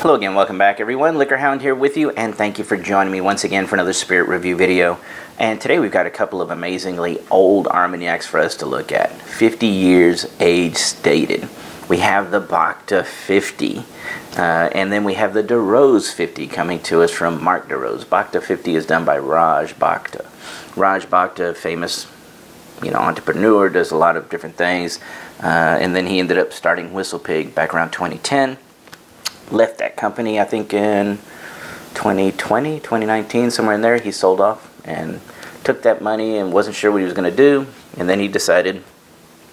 Hello again, welcome back everyone. Liquor Hound here with you, and thank you for joining me once again for another spirit review video. And today we've got a couple of amazingly old Armagnacs for us to look at. 50 years age stated. We have the Bhakta 50, and then we have the Darroze 50 coming to us from Mark Darroze. Bhakta 50 is done by Raj Bhakta. Raj Bhakta, famous entrepreneur, does a lot of different things, and then he ended up starting Whistlepig back around 2010. Left that company I think in 2020, 2019, somewhere in there. He sold off and took that money and wasn't sure what he was going to do, and then he decided,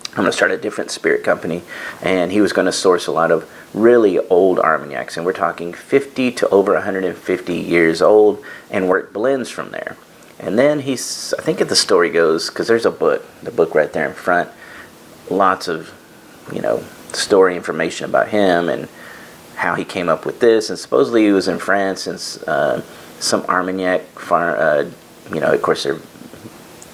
I'm going to start a different spirit company, and he was going to source a lot of really old Armagnacs, and we're talking 50 to over 150 years old, and work blends from there. And then he's, I think the story goes, because there's a book, the book right there in front, lots of, story information about him and how he came up with this. And supposedly he was in France, and some Armagnac farm, of course they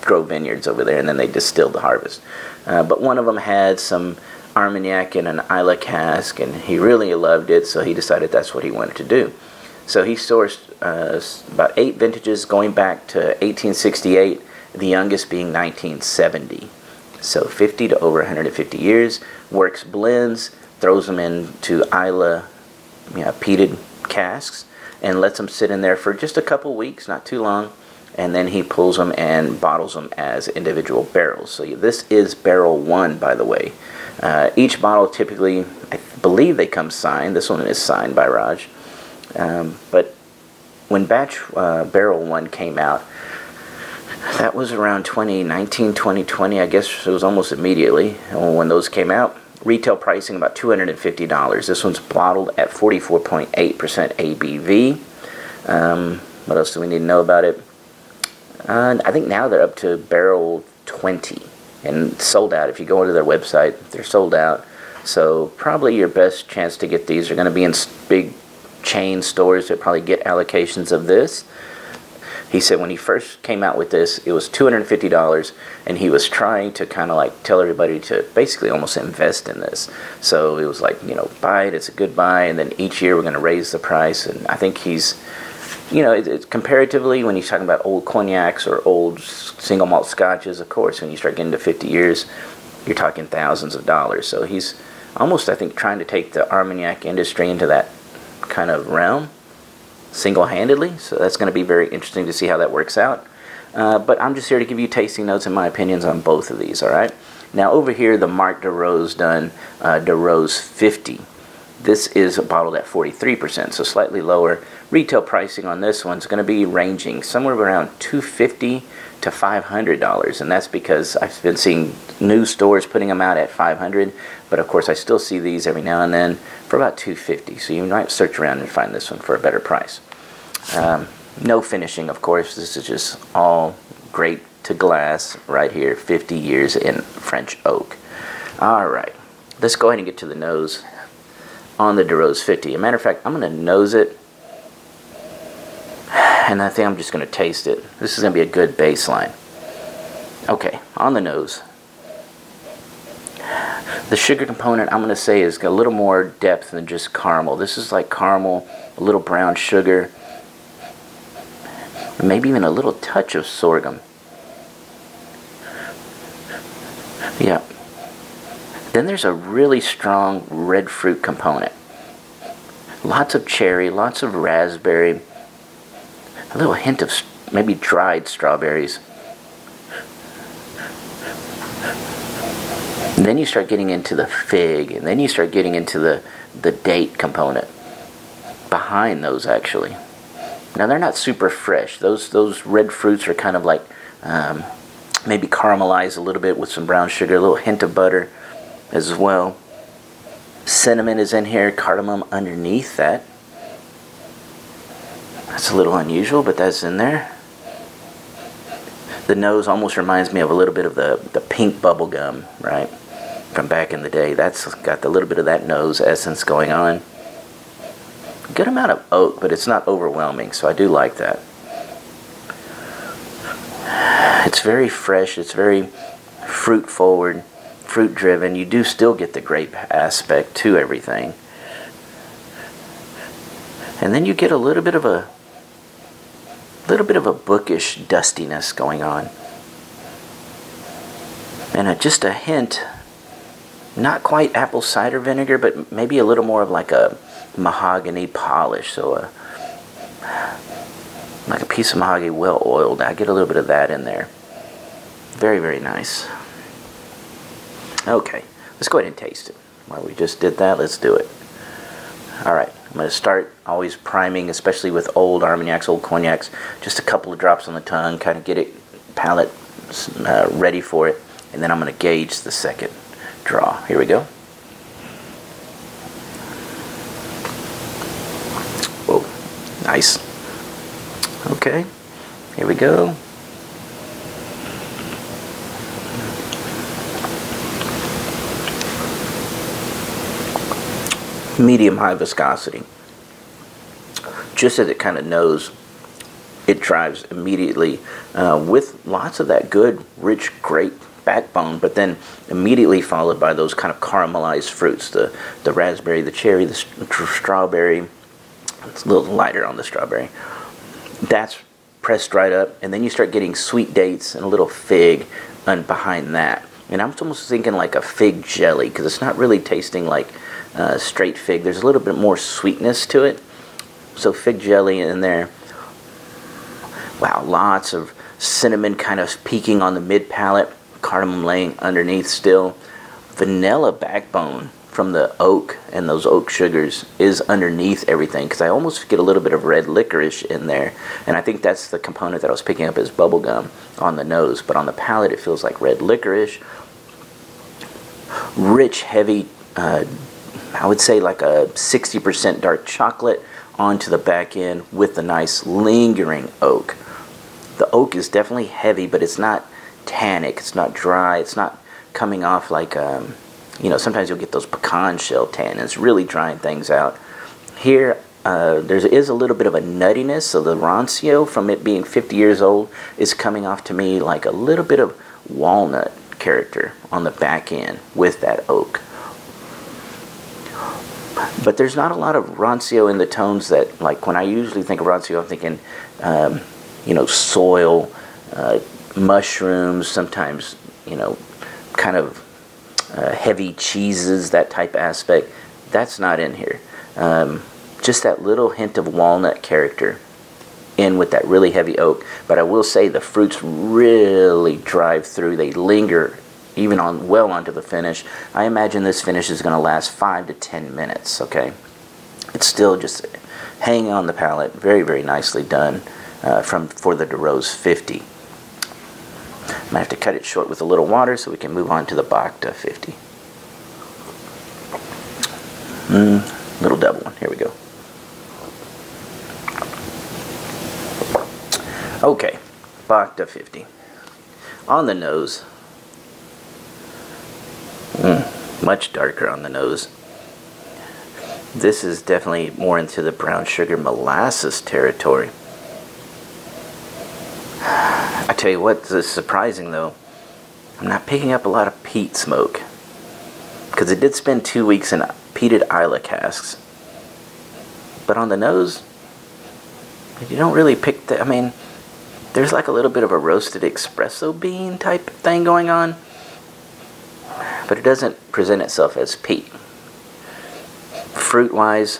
grow vineyards over there, and then they distill the harvest. But one of them had some Armagnac in an Islay cask, and he really loved it, so he decided that's what he wanted to do. So he sourced about 8 vintages going back to 1868, the youngest being 1970. So 50 to over 150 years, works blends, throws them into Islay peated casks, and lets them sit in there for just a couple weeks, not too long, and then he pulls them and bottles them as individual barrels. So this is barrel 1, by the way. Each bottle typically, I believe they come signed. This one is signed by Raj. But when batch barrel 1 came out, that was around 2019, 2020, I guess it was almost immediately when those came out. Retail pricing about $250. This one's bottled at 44.8% ABV. What else do we need to know about it? I think now they're up to barrel 20 and sold out. If you go onto their website, they're sold out. So probably your best chance to get these are going to be in big chain stores that probably get allocations of this. He said when he first came out with this, it was $250, and he was trying to kind of like tell everybody to basically almost invest in this. So it was like, buy it, it's a good buy, and then each year we're going to raise the price. And I think he's, it's comparatively, when he's talking about old cognacs or old single malt scotches, of course, when you start getting to 50 years, you're talking thousands of dollars. So he's almost, I think, trying to take the Armagnac industry into that kind of realm single-handedly, so that's going to be very interesting to see how that works out. But I'm just here to give you tasting notes and my opinions on both of these, all right? Now over here, the Mark Darroze done, Darroze 50. This is bottled at 43%, so slightly lower. Retail pricing on this one's going to be ranging somewhere around $250 to $500, and that's because I've been seeing new stores putting them out at $500, but of course I still see these every now and then for about $250, so you might search around and find this one for a better price. No finishing, of course. This is just all grape to glass right here, 50 years in French oak. All right, let's go ahead and get to the nose on the Darroze 50. As a matter of fact, I'm going to nose it, and I think I'm just going to taste it. This is going to be a good baseline. Okay, on the nose. The sugar component, I'm going to say, is a little more depth than just caramel. This is like caramel, a little brown sugar, maybe even a little touch of sorghum. Yeah. Then there's a really strong red fruit component. Lots of cherry, lots of raspberry, a little hint of maybe dried strawberries. And then you start getting into the fig, and then you start getting into the date component behind those, actually. Now they're not super fresh. Those red fruits are kind of like maybe caramelized a little bit with some brown sugar, a little hint of butter as well. Cinnamon is in here, cardamom underneath that. That's a little unusual, but that's in there. The nose almost reminds me of a little bit of the pink bubble gum, right, from back in the day. That's got a little bit of that nose essence going on. Good amount of oak, but it's not overwhelming, so I do like that. It's very fresh. It's very fruit-forward, fruit-driven. You do still get the grape aspect to everything. And then you get a little bit of a bookish dustiness going on. And just a hint, not quite apple cider vinegar, but maybe a little more of like a mahogany polish. So like a piece of mahogany well oiled. I get a little bit of that in there. Very, very nice. Okay, let's go ahead and taste it. Well, we just did that, let's do it. All right, I'm going to start always priming, especially with old Armagnacs, old cognacs, just a couple of drops on the tongue, kind of get it, palate ready for it, and then I'm going to gauge the second draw. Here we go. Whoa, nice. Okay, here we go. Medium high viscosity. Just as it kind of knows, it drives immediately with lots of that good, rich, grape backbone, but then immediately followed by those kind of caramelized fruits, the raspberry, the cherry, the strawberry. It's a little lighter on the strawberry. That's pressed right up, and then you start getting sweet dates and a little fig behind that. And I'm almost thinking like a fig jelly, because it's not really tasting like straight fig. There's a little bit more sweetness to it. So fig jelly in there. Wow, lots of cinnamon kind of peaking on the mid palate, cardamom laying underneath still. Vanilla backbone from the oak and those oak sugars is underneath everything, because I almost get a little bit of red licorice in there, and I think that's the component that I was picking up as bubblegum on the nose, but on the palate it feels like red licorice. Rich, heavy, I would say like a 60% dark chocolate onto the back end with the nice lingering oak. The oak is definitely heavy, but it's not tannic, it's not dry, it's not coming off like you know, sometimes you'll get those pecan shell tannins really drying things out. Here, there is a little bit of a nuttiness, so the Rancio, from it being 50 years old, is coming off to me like a little bit of walnut character on the back end with that oak. But there's not a lot of Rancio in the tones that, like, when I usually think of Rancio, I'm thinking, you know, soil, mushrooms, sometimes, you know, kind of heavy cheeses, that type aspect. That's not in here. Just that little hint of walnut character in with that really heavy oak. But I will say the fruits really drive through. They linger even on well onto the finish. I imagine this finish is going to last 5 to 10 minutes. Okay, it's still just hanging on the palate. Very, very nicely done for the Darroze 50. I'm going to have to cut it short with a little water so we can move on to the Bhakta 50. Little double one. Here we go. Okay, Bhakta 50. On the nose, much darker on the nose. This is definitely more into the brown sugar molasses territory. I tell you what is surprising though, I'm not picking up a lot of peat smoke, because it did spend 2 weeks in peated Islay casks. But on the nose, you don't really pick that. I mean, there's like a little bit of a roasted espresso bean type thing going on, but it doesn't present itself as peat. Fruit wise,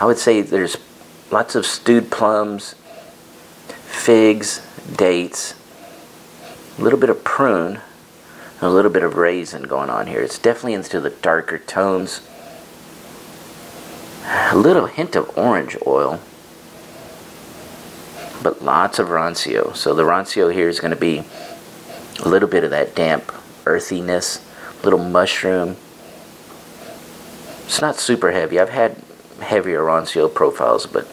I would say there's lots of stewed plums, figs, dates, a little bit of prune, and a little bit of raisin going on here. It's definitely into the darker tones. A little hint of orange oil, but lots of Rancio. So the Rancio here is going to be a little bit of that damp earthiness, little mushroom. It's not super heavy. I've had heavier Rancio profiles, but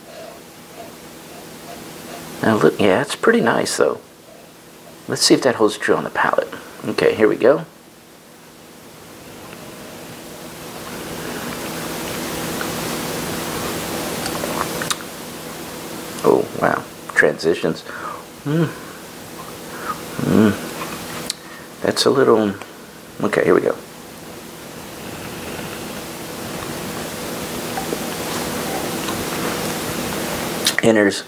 now look, yeah, it's pretty nice though. Let's see if that holds true on the palate. Okay, here we go. Oh wow, transitions. That's a little. Okay, here we go. Pinner's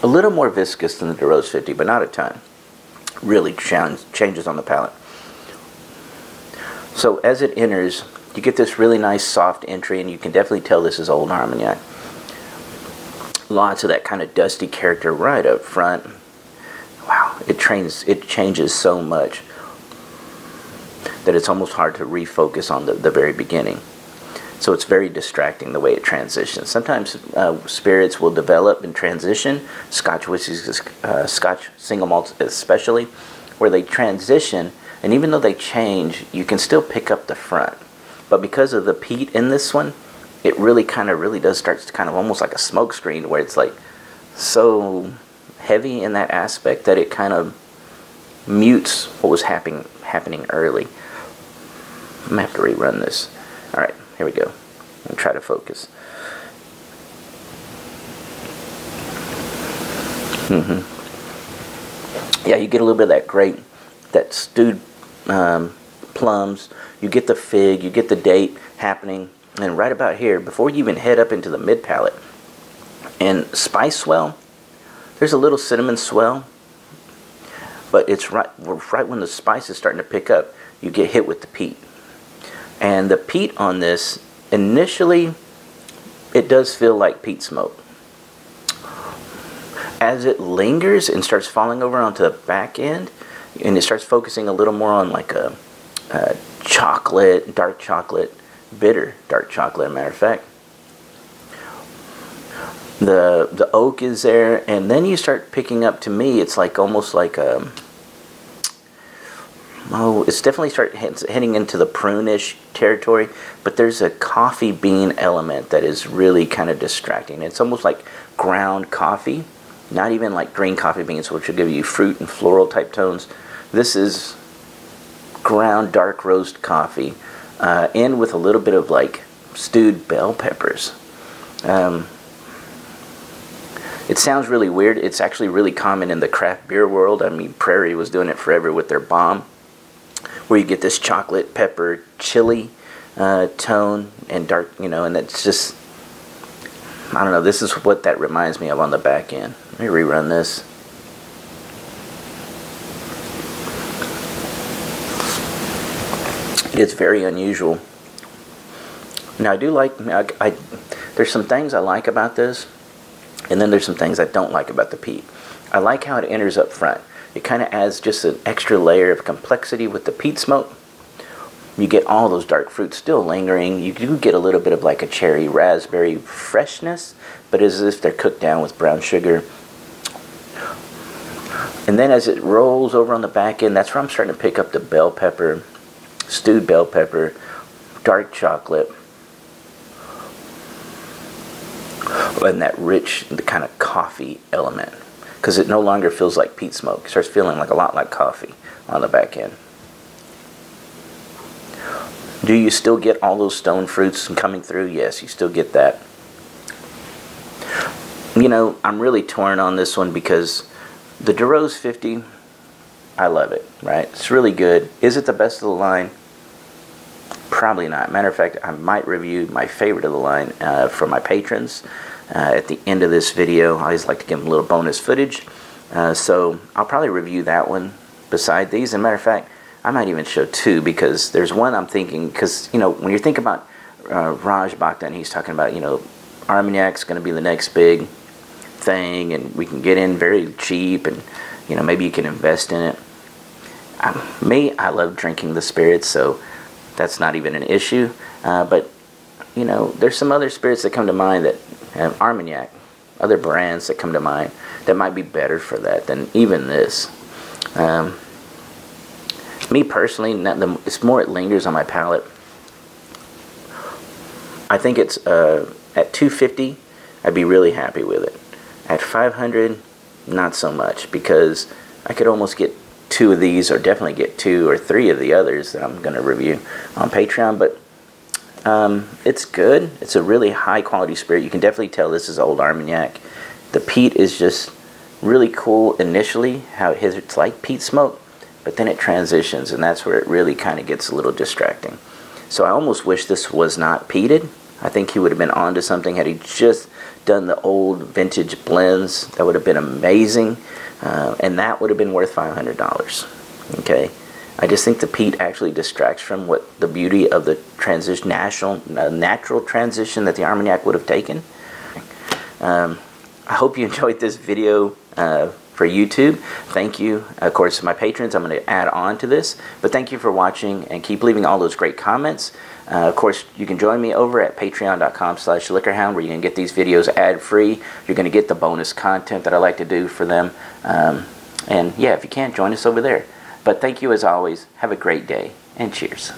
a little more viscous than the Darroze 50, but not a ton. Really changes on the palate. So as it enters, you get this really nice soft entry, and you can definitely tell this is old Armagnac. Lots of that kind of dusty character right up front. Wow, it changes so much that it's almost hard to refocus on the very beginning. So it's very distracting the way it transitions. Sometimes spirits will develop and transition, Scotch whiskies, Scotch single malts especially, where they transition, and even though they change, you can still pick up the front. But because of the peat in this one, it really does start to almost like a smoke screen, where it's like so heavy in that aspect that it kind of mutes what was happening early. I'm gonna have to rerun this. All right, here we go. And try to focus. Yeah, you get a little bit of that grape, that stewed plums. You get the fig, you get the date happening, and right about here, before you even head up into the mid palate, and spice swell. There's a little cinnamon swell, but it's right when the spice is starting to pick up, you get hit with the peat. And the peat on this, initially, it does feel like peat smoke. As it lingers and starts falling over onto the back end, and it starts focusing a little more on like a chocolate, dark chocolate, bitter dark chocolate, as a matter of fact. The oak is there, and then you start picking up, to me, it's like almost like a, oh, it's definitely heading into the prune-ish territory, but there's a coffee bean element that is really kind of distracting. It's almost like ground coffee, not even like green coffee beans, which will give you fruit and floral type tones. This is ground dark roast coffee, and with a little bit of like stewed bell peppers. It sounds really weird. It's actually really common in the craft beer world. I mean, Prairie was doing it forever with their bomb, where you get this chocolate, pepper, chili tone, and dark, and it's just, I don't know, this is what that reminds me of on the back end. Let me rerun this. It's very unusual. Now, I do like, there's some things I like about this, and then there's some things I don't like about the peat. I like how it enters up front. It kind of adds just an extra layer of complexity with the peat smoke. You get all those dark fruits still lingering. You do get a little bit of like a cherry raspberry freshness, but it's as if they're cooked down with brown sugar. And then as it rolls over on the back end, that's where I'm starting to pick up the bell pepper, stewed bell pepper, dark chocolate, and that rich, the kind of coffee element, because it no longer feels like peat smoke. It starts feeling like a lot like coffee on the back end. Do you still get all those stone fruits coming through? Yes, you still get that. You know, I'm really torn on this one, because the Darroze 50, I love it, right? It's really good. Is it the best of the line? Probably not. Matter of fact, I might review my favorite of the line for my patrons at the end of this video. I always like to give them a little bonus footage, so I'll probably review that one beside these. As a matter of fact, I might even show two, because there's one I'm thinking, because, when you think about Raj Bhakta, and he's talking about, Armagnac's going to be the next big thing, and we can get in very cheap, and, maybe you can invest in it. I love drinking the spirits, so that's not even an issue, but there's some other spirits that come to mind that have Armagnac, other brands that come to mind that might be better for that than even this. Me personally, it's more it lingers on my palate. I think it's at 250, I'd be really happy with it. At 500, not so much, because I could almost get two of these, or definitely get two or three of the others that I'm going to review on Patreon. But it's good. It's a really high quality spirit. You can definitely tell this is old Armagnac. The peat is just really cool initially, how it's like peat smoke, but then it transitions, and that's where it really kind of gets a little distracting. So I almost wish this was not peated. I think he would have been onto something had he just done the old vintage blends. That would have been amazing, and that would have been worth $500. Okay, I just think the peat actually distracts from what the beauty of the transition, natural transition that the Armagnac would have taken. I hope you enjoyed this video for YouTube. Thank you, of course, to my patrons. I'm going to add on to this, but thank you for watching and keep leaving all those great comments. Of course, you can join me over at patreon.com/liquorhound, where you can get these videos ad-free. You're going to get the bonus content that I like to do for them. And yeah, if you can, join us over there. But thank you as always. Have a great day, and cheers.